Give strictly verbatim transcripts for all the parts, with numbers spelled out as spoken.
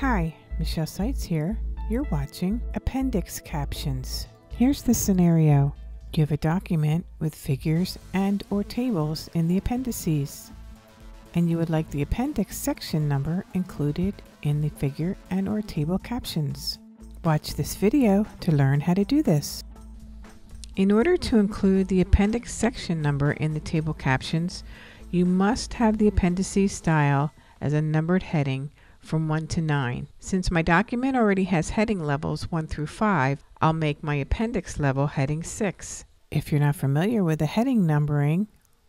Hi, Michelle Seitz here. You're watching Appendix Captions. Here's the scenario. You have a document with figures and or tables in the appendices, and you would like the appendix section number included in the figure and or table captions. Watch this video to learn how to do this. In order to include the appendix section number in the table captions, you must have the appendices style as a numbered heading from one to nine. Since my document already has heading levels one through five, I'll make my appendix level heading six. If you're not familiar with the heading numbering,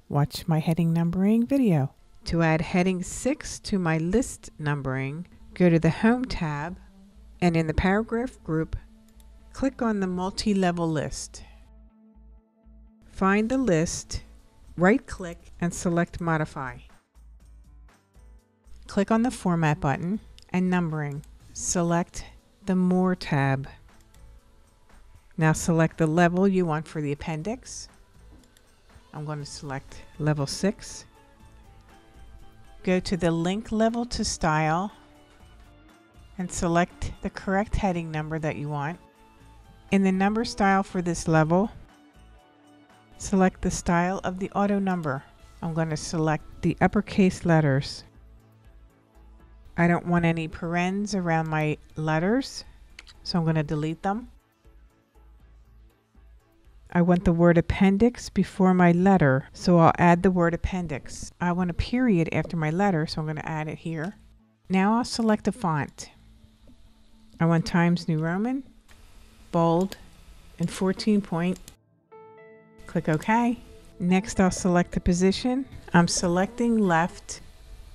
watch my heading numbering video. To add heading six to my list numbering, go to the Home tab, and in the paragraph group, click on the multi-level list. Find the list, right-click, and select Modify. Click on the Format button and Numbering. Select the More tab. Now select the level you want for the appendix. I'm going to select Level six. Go to the Link Level to Style and select the correct heading number that you want. In the number style for this level, select the style of the auto number. I'm going to select the uppercase letters. I don't want any parens around my letters, so I'm going to delete them. I want the word appendix before my letter, so I'll add the word appendix. I want a period after my letter, so I'm going to add it here. Now I'll select a font. I want Times New Roman, bold, and fourteen point. Click OK. Next, I'll select the position. I'm selecting left,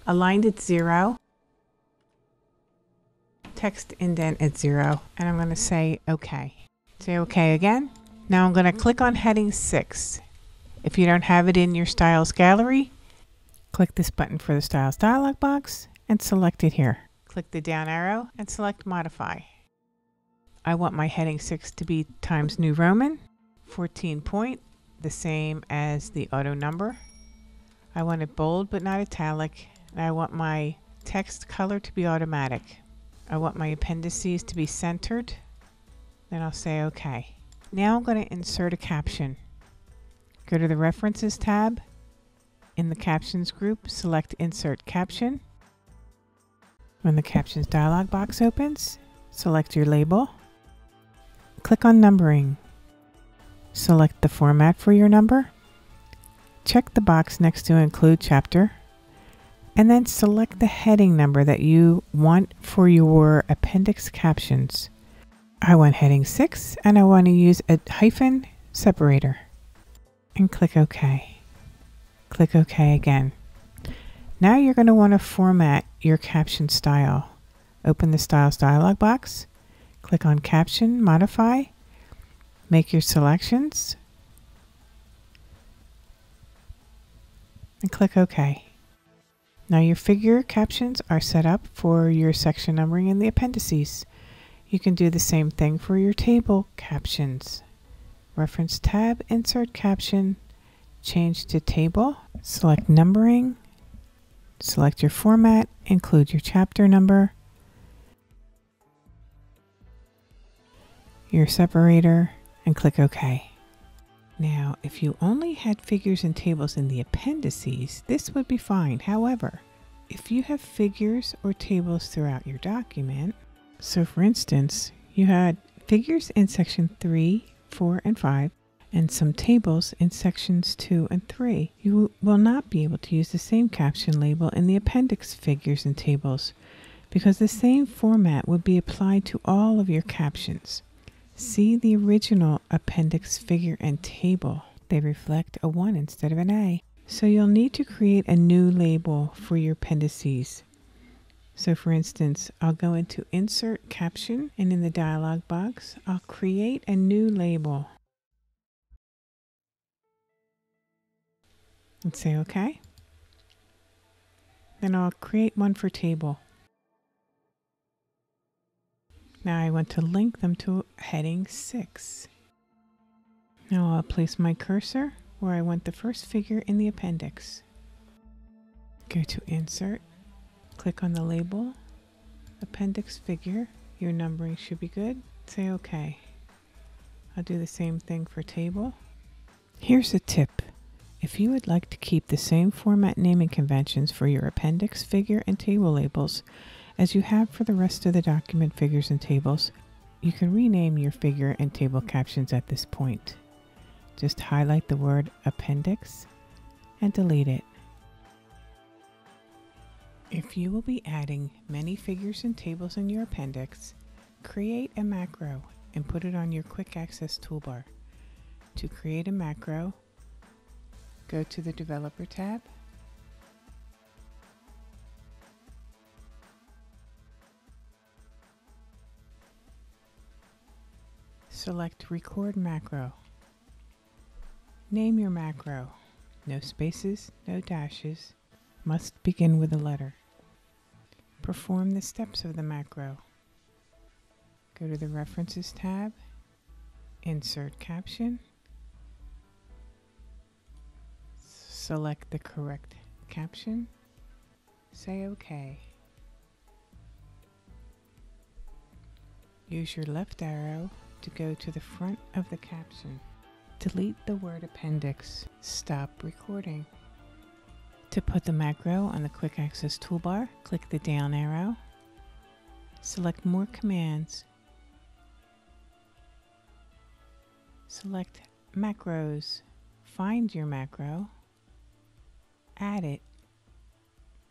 aligned at zero, text indent at zero, and I'm going to say OK. Say OK again. Now I'm going to click on heading six. If you don't have it in your styles gallery, click this button for the styles dialog box and select it here. Click the down arrow and select Modify. I want my heading six to be Times New Roman, fourteen point. The same as the auto number. I want it bold but not italic, and I want my text color to be automatic. I want my appendices to be centered. Then I'll say OK. Now I'm going to insert a caption. Go to the References tab. In the Captions group, select Insert Caption. When the Captions dialog box opens, select your label. Click on Numbering. Select the format for your number, check the box next to Include Chapter, and then select the heading number that you want for your appendix captions. I want heading six, and I want to use a hyphen separator. And click OK. Click OK again. Now you're going to want to format your caption style. Open the Styles dialog box, click on Caption, Modify, make your selections, and click OK. Now your figure captions are set up for your section numbering in the appendices. You can do the same thing for your table captions. Reference tab, Insert Caption, change to Table, select Numbering, select your format, include your chapter number, your separator, and click OK. Now, if you only had figures and tables in the appendices, this would be fine. However, if you have figures or tables throughout your document, so for instance, you had figures in section three, four, and five, and some tables in sections two and three, you will not be able to use the same caption label in the appendix figures and tables, because the same format would be applied to all of your captions. See the original appendix figure and table. They reflect a one instead of an A. So you'll need to create a new label for your appendices. So for instance, I'll go into Insert Caption, and in the dialog box, I'll create a new label. And say OK. Then I'll create one for table. Now I want to link them to heading six. Now I'll place my cursor where I want the first figure in the appendix. Go to Insert, click on the label, appendix figure. Your numbering should be good. Say okay. I'll do the same thing for table. Here's a tip. If you would like to keep the same format naming conventions for your appendix figure and table labels as you have for the rest of the document figures and tables, you can rename your figure and table captions at this point. Just highlight the word appendix and delete it. If you will be adding many figures and tables in your appendix, create a macro and put it on your Quick Access Toolbar. To create a macro, go to the Developer tab, select Record Macro. Name your macro. No spaces, no dashes. Must begin with a letter. Perform the steps of the macro. Go to the References tab, Insert Caption. Select the correct caption. Say OK. Use your left arrow to go to the front of the caption. Delete the word appendix. Stop recording. To put the macro on the Quick Access Toolbar, click the down arrow. Select More Commands. Select Macros. Find your macro. Add it.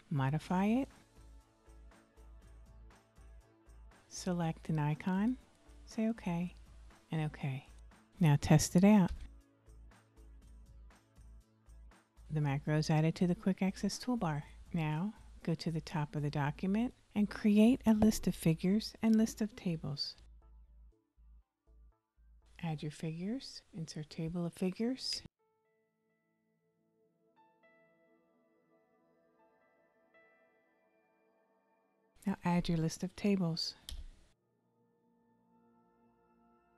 Modify it. Select an icon. Say OK and OK. Now test it out. The macro is added to the Quick Access Toolbar. Now go to the top of the document and create a list of figures and list of tables. Add your figures, insert table of figures, now add your list of tables.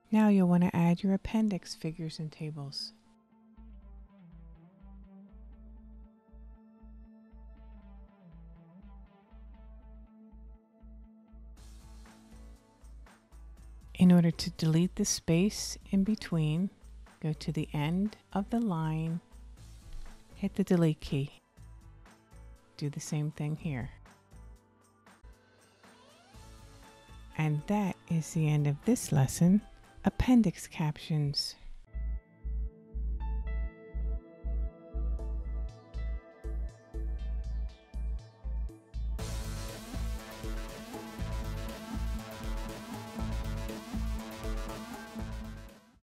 Now you'll want to add your appendix figures and tables. In order to delete the space in between, go to the end of the line, hit the delete key. Do the same thing here. And that is the end of this lesson, Appendix Captions.